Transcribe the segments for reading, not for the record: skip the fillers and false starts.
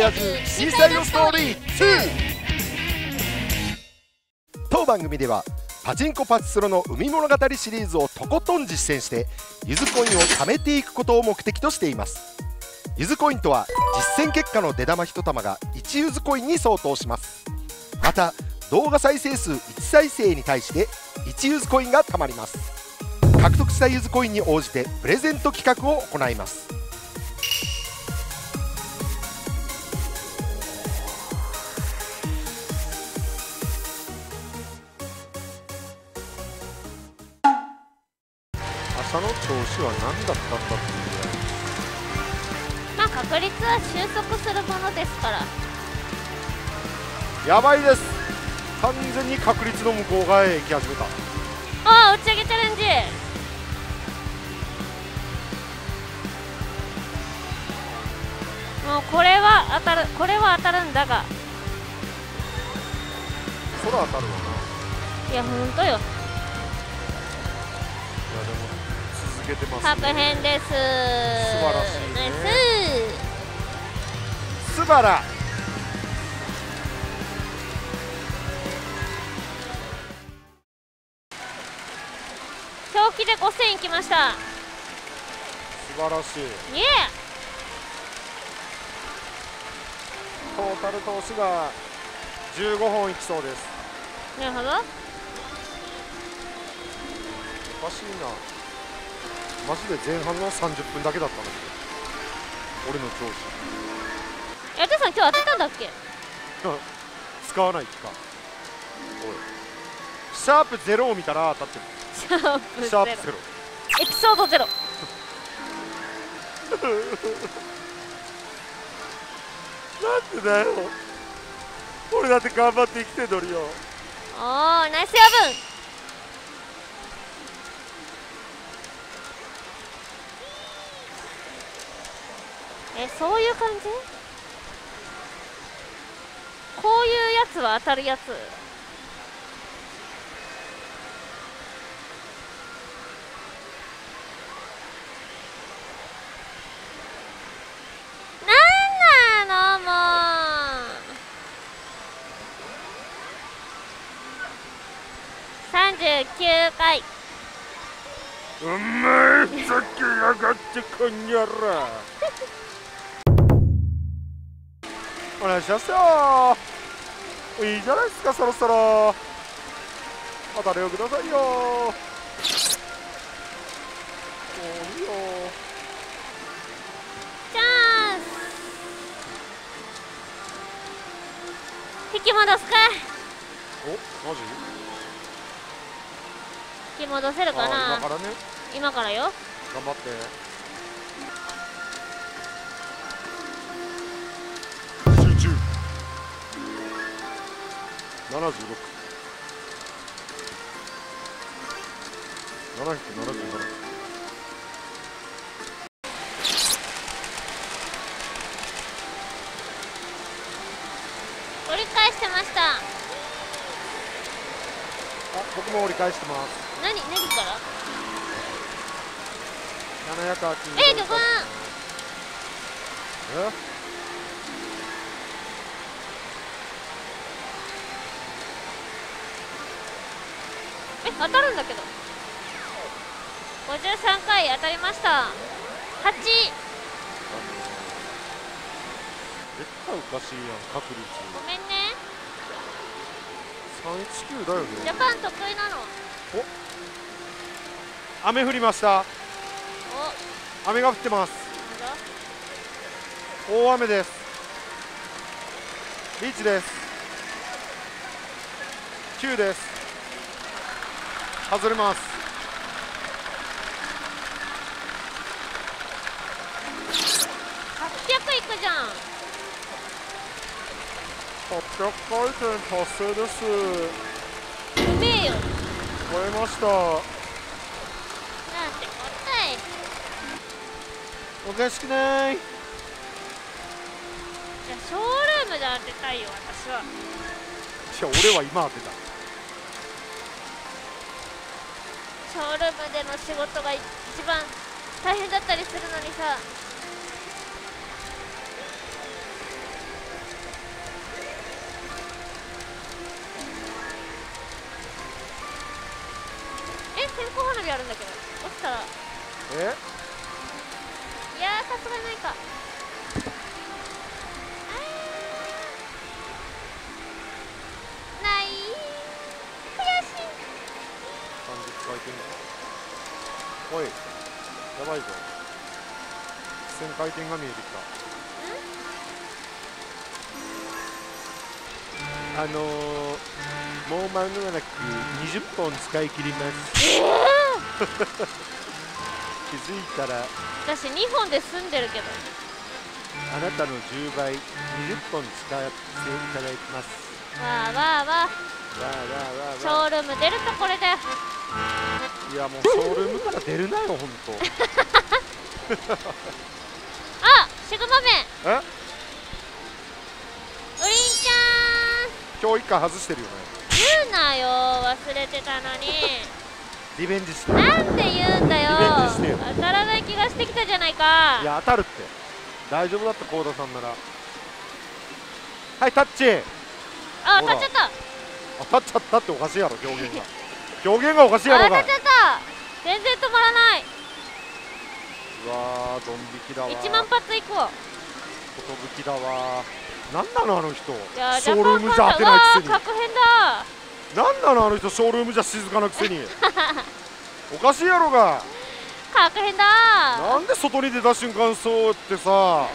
やつインサイドストーリー2。当番組ではパチンコパチスロの海物語シリーズをとことん実践してゆずコインを貯めていくことを目的としています。ゆずコインとは実践結果の出玉1玉が1ゆずコインに相当します。また動画再生数1再生に対して1ゆずコインが貯まります。獲得したゆずコインに応じてプレゼント企画を行います。朝の調子は何だったんだっていうぐらい、まあ確率は収束するものですから。やばいです、完全に確率の向こう側へ行き始めた。ああ、打ち上げチャレンジ。もうこれは当たる、これは当たるんだが、空当たるわな。いや、ほんとよ。いやでも続けてますね。確変です。素晴らしいね。素晴らしい。正気で5000いきました。素晴らしい。イエー。トータル投資が15本いきそうです。なるほど。おかしいな、マジで前半は30分だけだったの、俺の調子。やてさん今日当てたんだっけ使わないか。おい、シャープ0を見たら当たってる。シャープゼロ。エピソードゼロ。なんでだよ。俺だって頑張って生きてんのによ。おー、ナイスやぶん。え、そういう感じ？こういうやつは当たるやつ。39回。うまい、さっき上がってこんにゃら。お願いしますよ。いいじゃないですか、そろそろ当たりをくださいよ。もういいよ。チャンス引き戻すか。お、マジ引き戻せるかな。今からね。今からよ。頑張って。集中。76。777。折り返してました。あ、僕も折り返してます。何から780。え、どこ？え？え、当たるんだけど。53回当たりました。8。絶対おかしいやん、確率。ごめんね。319だよね。ジャパン得意なの。お。雨降りました。雨が降ってます。大雨です。リーチです。9です。外れます。800いくじゃん。800回転達成です。うめえよ。超えました。おかしくない。いや、ショールームで当てたいよ、私は。いや、俺は今当てた。ショールームでの仕事が一番大変だったりするのにさ。花火あるんだけど落ちたらいやさすがにないか。ない悔しい。30回転だ。おいやばいぞ、1000回転が見えてきた。もう間に合わなく20本使い切ります。気づいたら私2本で済んでるけど、あなたの10倍20本使っていただきます。わあわあわあショールーム出るかこれで。いやもうショールームから出るなよほんと。あシグマメンウリンちゃん今日1回外してるよね。言うなよ、忘れてたのに。リベンジしてなんで言うんだよ。当たらない気がしてきたじゃないか。いや当たるって、大丈夫だった幸田さんなら。はいタッチ。あ当たっちゃった。当たっちゃったっておかしいやろ、表現が。表現がおかしいやろ。当たっちゃった、全然止まらない。うわードン引きだわ。1万発いこう。寿だわ。なんなのあの人、ショールームじゃ当てないくせに。確変だ。なんなのあの人、ショールームじゃ静かなくせに。おかしいやろが。確変だ。なんで外に出た瞬間そうってさ。お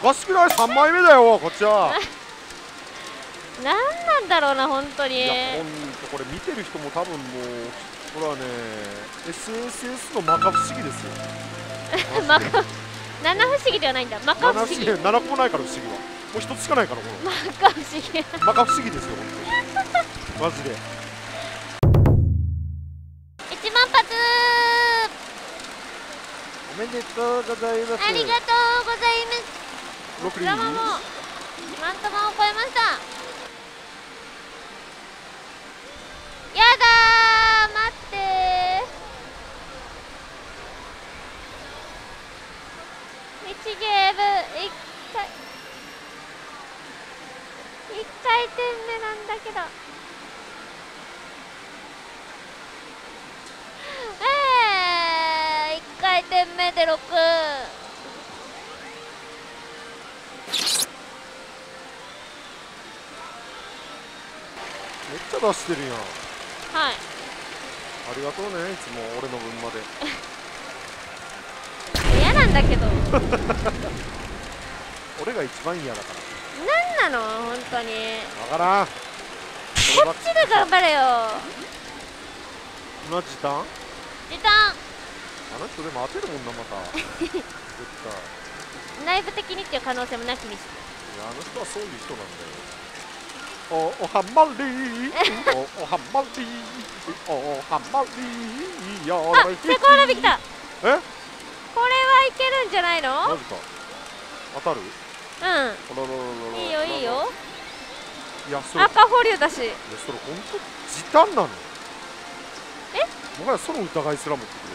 かしくない？ 3 枚目だよこっちは。なんなんだろうな本当に。いやほんとこれ見てる人も多分もうこれはね SSS の摩訶不思議ですよ。摩訶七不思議ではないんだ。摩訶不思議。7個ないから不思議は。もう一つしかないからこの。摩訶不思議。摩訶不思議ですよ本当に。マジで。1万発。おめでとうございます。ありがとうございます。こちらもマントマンを超えました。やだー待ってー。1ゲーム1回転目なんだけど、1回転目で6。めっちゃ出してるやん。はいありがとうね、いつも俺の分まで。だけど俺が一番嫌だから。なんなの本当に分からん。こっちで頑張れよ。今時短時短。あの人でも当てるもんなまた。絶対内部的にっていう可能性もなきにしも。いやあの人はそういう人なんだよ。おはまりーおはまりーおはまりー。あっセコハラビきた。えこれはいけるんじゃないの？マジか。当たる？うん。いいよいいよ。いやそれ赤保留だし。それ本当時短なの？え？もはやその疑いすら持ってくる。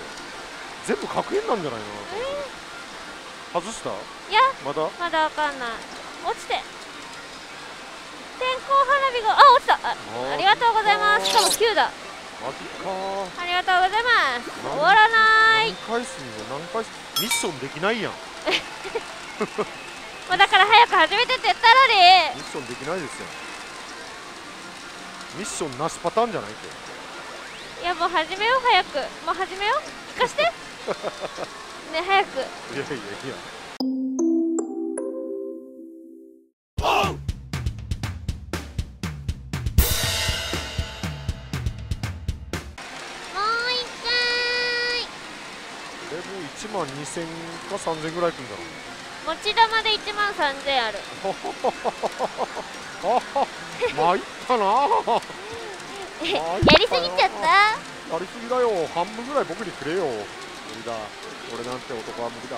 全部確変なんじゃないの？外した？いや。まだ？まだわかんない。落ちて。線香花火があ落ちた。ありがとうございます。しかも9だ。マジかー。ありがとうございます。終わらない。何回すんのミッションできないやん。まあだから早く始めてって言ったのに。ミッションできないですよ。ミッションなしパターンじゃないって。いやもう始めよう早く。もう始めよう。聞かして。ね早く。いやいやいや。1万2000か3000ぐらいくんだろう。持ち玉で1万3000ある。まいったな。やりすぎちゃった。やりすぎだよ。半分ぐらい僕にくれよ。無理だ俺なんて男は。無理だ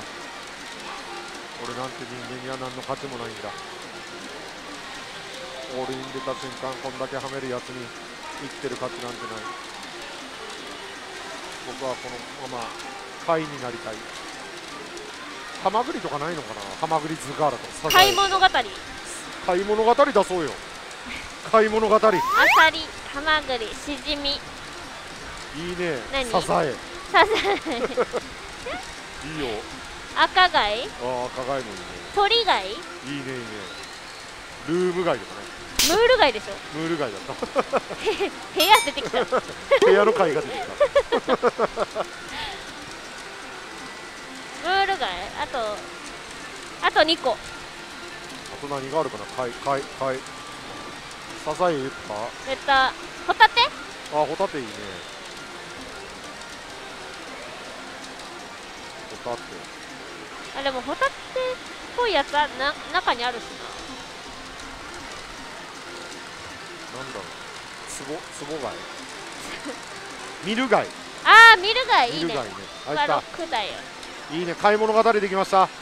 俺なんて人間には何の価値もないんだ。オールイン出た瞬間こんだけはめるやつに生きてる価値なんてない。僕はこのまま買いになりたい。ハマグリとかないのかな。ハマグリズガーラと買い物語。買い物語出そうよ。買い物語。アサリ、ハマグリ、シジミ。いいね。何？サザエ。いいよ。赤貝？あ、赤貝もいいね。鳥貝？いいねいいね。ルーム貝とかね。ムール貝でしょ。ムール貝だった。部屋出てきた。部屋の貝が出てきた。ムール貝、あと2個。あと何があるかな。貝。サザエ言った？言った。ホタテ？あ、ホタテいいね。ホタテ。あ、でもホタテっぽいやつは中にあるしな。なんだろう、つぼ貝ミル貝。ああ、ミル貝いいね。これ6だよ。いいね、買い物語できましたこ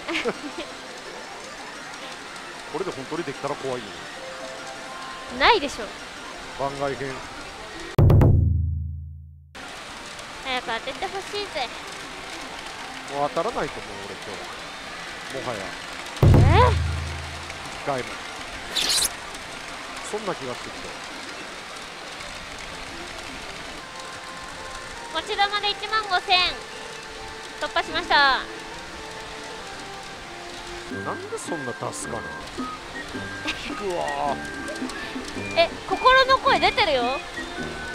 れで本当にできたら怖いよね。ないでしょ、番外編。早く当ててほしいぜ。もう当たらないと思う俺今日、もはや1回もそんな気がしてきた。こちらまで15000突破しました。なんでそんな出すかなうわえ、心の声出てるよ。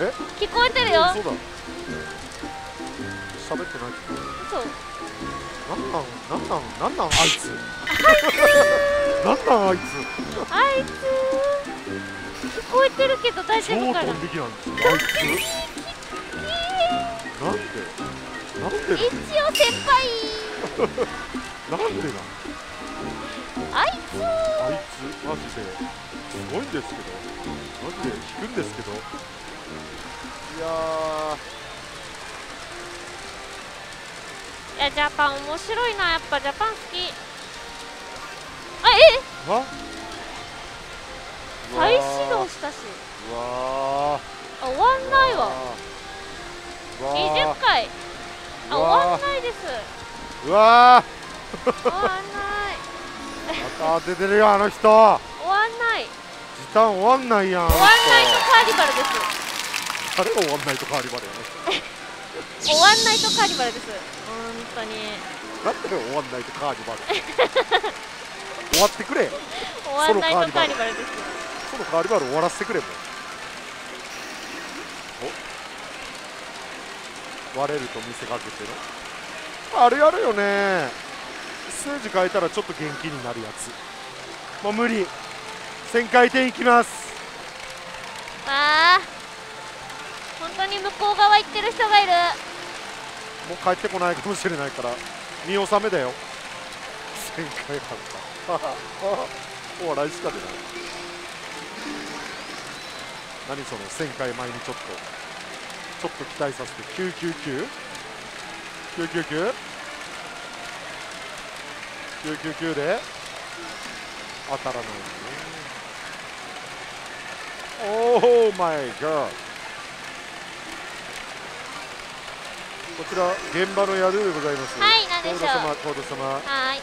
え、聞こえてるよ。そうだ、喋ってない。そうなんなんあいつなんなんあいつ聞こえてるけど大丈夫かな。超飛んできなんですよあいつなんで一応先輩なんでな、あいつマジですごいんですけど、マジで引くんですけど、いやいや、ジャパン面白いな、やっぱジャパン好き。あ、再始動したし、うわあ終わんないわ。20回、あ、終わんないです。うわー終わんないまた当ててるよあの人。終わんない時短、終わんないやん。終わんないとカーニバルです。誰が終わんないとカーニバルやね終わんないとカーニバルです、ほんとに。だって終わんないとカーニバル終わってくれ。終わんないとカーニバルです。そのカーニバル終わらせてくれもう。割れると見せかけてるあれやるよね。数字変えたらちょっと元気になるやつ。もう無理。1000回転いきます。ああ、本当に向こう側行ってる人がいる。もう帰ってこないかもしれないから見納めだよ。1000回だったお笑いしか出ない何その1000回前にちょっと期待させて。999で当たらないね。オーマイガー。こちら現場の宿でございます。はい、何でしょう。コード様、はい、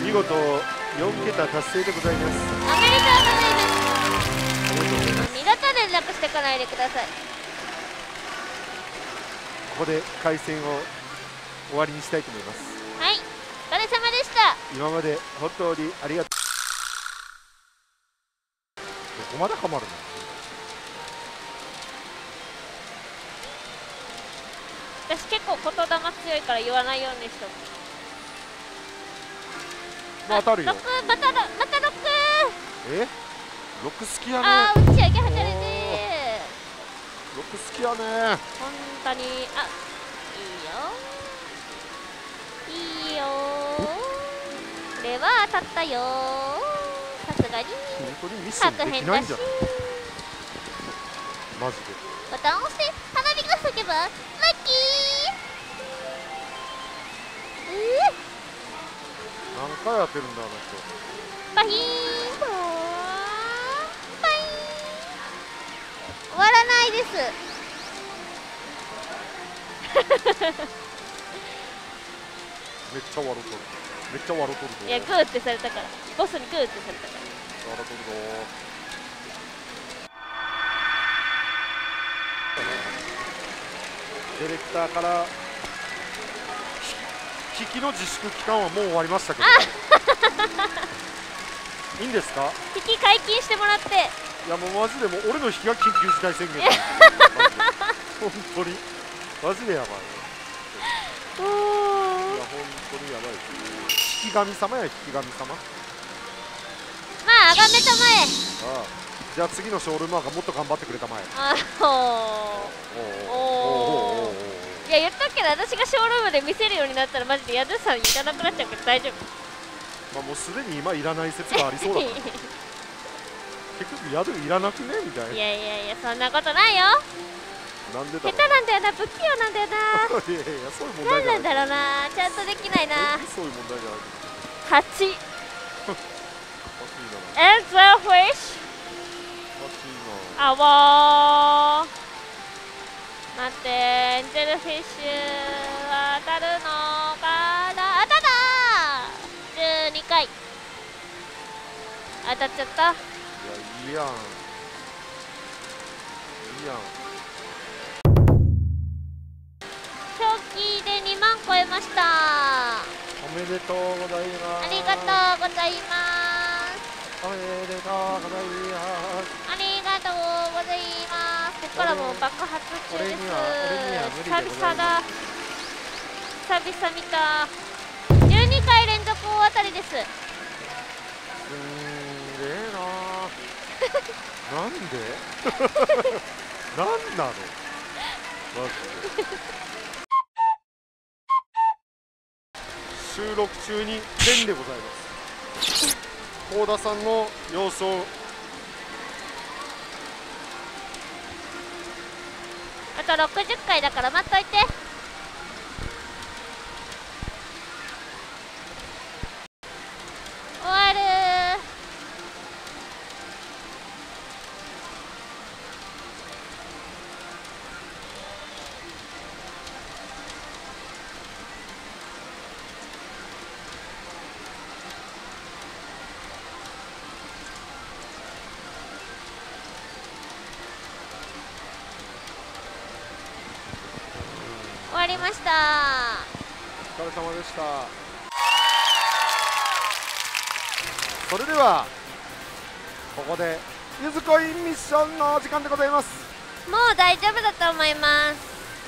見事4桁達成でございます。おめでとうございます。二度と連絡してこないでください。ここで回線を終わりにしたいと思います。はい、お疲れ様でした。今まで本当にありがとう。どこまでハマるの。私結構言霊強いから言わないようにしとく。当たるよ。また6。え、6好きやね。ああ、打ち上げはじゃれて。よく好きやねー、ほんとに。あ、いいよこれは当たったよ。さすがに確変だし、マジでボタン押して花火が咲けばラッキー。何回当てるんだあの人。パヒーン、終わらないですめっちゃ笑うとる。いや、グーってされたから、ボスにグーってされたから。笑うとるぞー。ディレクターから聞きの自粛期間はもう終わりましたけどいいんですか、引き解禁してもらって。いやもうマジでもう俺の引きが緊急事態宣言本当にマジでやばい。いや本当にやばいです、ね、引き神様や引き神様。まああがめたまえ。ああじゃあ次のショールームワンがもっと頑張ってくれたまえ。あおおおお。いや言ったけど私がショールームで見せるようになったらマジでヤドゥさんいらなくなっちゃうけど大丈夫。まあもうすでに今いらない説がありそうだから結局ヤドゥいらなくねみたいな。いやいやいやそんなことないよ。なんでだろう、下手なんだよな、不器用なんだよな。いやいやそういう問題じゃない。なんなんだろうな、ちゃんとできないな。そういう問題じゃない。8 And the fish あわー待って、エンジェルフィッシュ当たるのかな。当たったー !12 回当たっちゃった。いや、いいやんいいやん。2万超えました。おめでとうございます。ありがとうございます。おめでとうございます。ありがとうございます。ここからもう爆発中です。久々だ。久々見た。12回連続大当たりです。なんで？なんなの？マジで。収録中にペンでございます。幸田さんの様子を。あと60回だから待っといて。終わるました。お疲れ様でした。それではここでゆずコインミッションの時間でございます。もう大丈夫だと思います。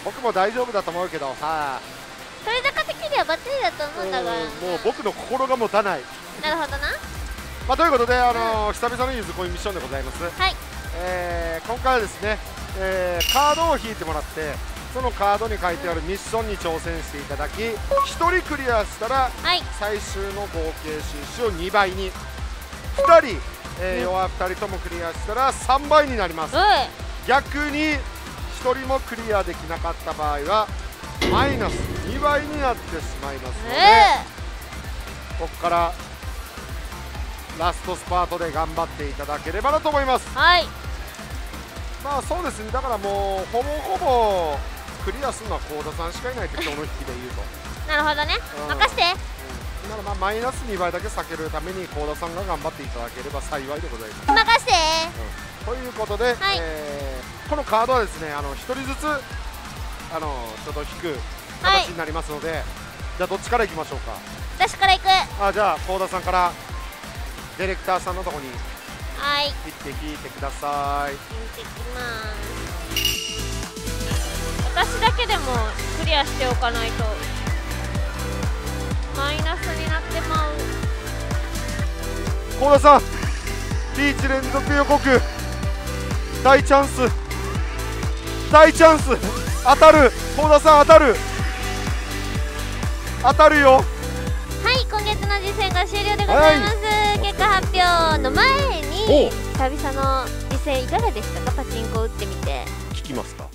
僕も大丈夫だと思うけど、はあ、それだけ的にはバッチリだと思うんだが、もう僕の心が持たないなるほどな、まあ、ということで、久々のゆずコインミッションでございます、はい。今回はですね、カードを引いてもらって、そのカードに書いてあるミッションに挑戦していただき、1人クリアしたら最終の合計収支を2倍に、2人、弱2人ともクリアしたら3倍になります。逆に1人もクリアできなかった場合はマイナス2倍になってしまいますので、ここからラストスパートで頑張っていただければなと思います、はい。まあそうですね、だからもうほぼほぼクリアするのは幸田さんしかいないって今日の引きで言うとなるほどね、任せて、うん、ならまあマイナス2倍だけ避けるために幸田さんが頑張っていただければ幸いでございます。任せて、うん、ということで、はい、このカードはですね、1人ずつちょっと引く形になりますので、はい、じゃあどっちからいきましょうか。私からいく。あ、じゃあ幸田さんからディレクターさんのとこに引いてください。引いてきます。私だけでもクリアしておかないとマイナスになってまう。幸田さん、リーチ連続予告、大チャンス、大チャンス、当たる、幸田さん当たる、当たるよ。はい、今月の実践が終了でございます、はい、結果発表の前に久々の実践いかがでしたか。パチンコ打ってみて聞きますか。